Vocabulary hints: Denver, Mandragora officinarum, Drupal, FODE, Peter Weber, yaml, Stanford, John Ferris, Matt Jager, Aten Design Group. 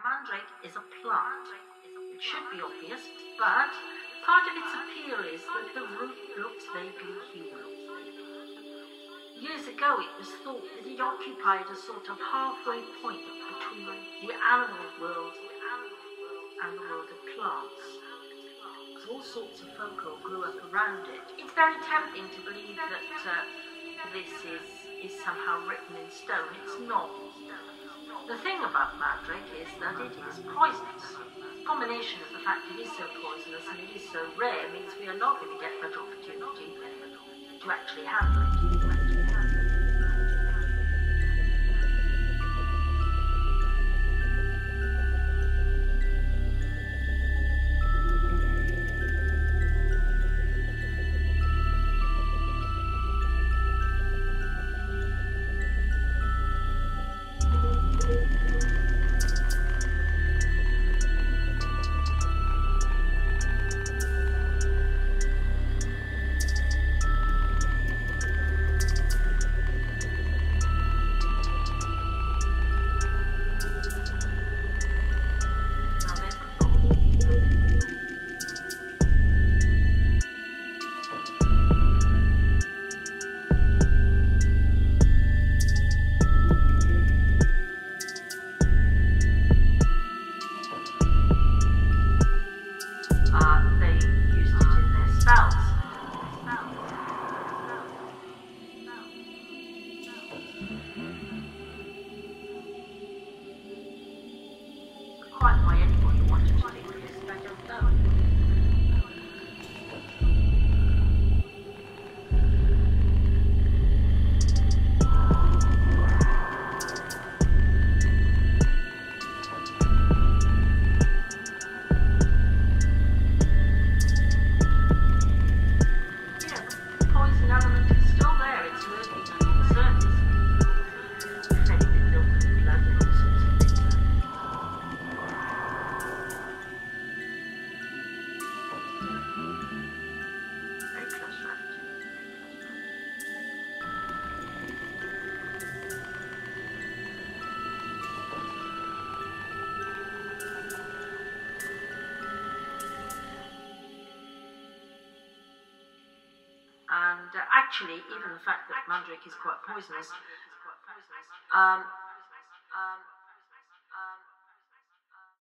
Mandrake is a plant. It should be obvious, but part of its appeal is that the root looks vaguely human. Years ago, it was thought that it occupied a sort of halfway point between the animal world and the world of plants. All sorts of folklore grew up around it. It's very tempting to believe that this is somehow written in stone. It's not. The thing about mandrake is that it is poisonous. The combination of the fact it is so poisonous and it is so rare means we are not going to get much opportunity to actually handle it. Actually, even the fact that mandrake is quite poisonous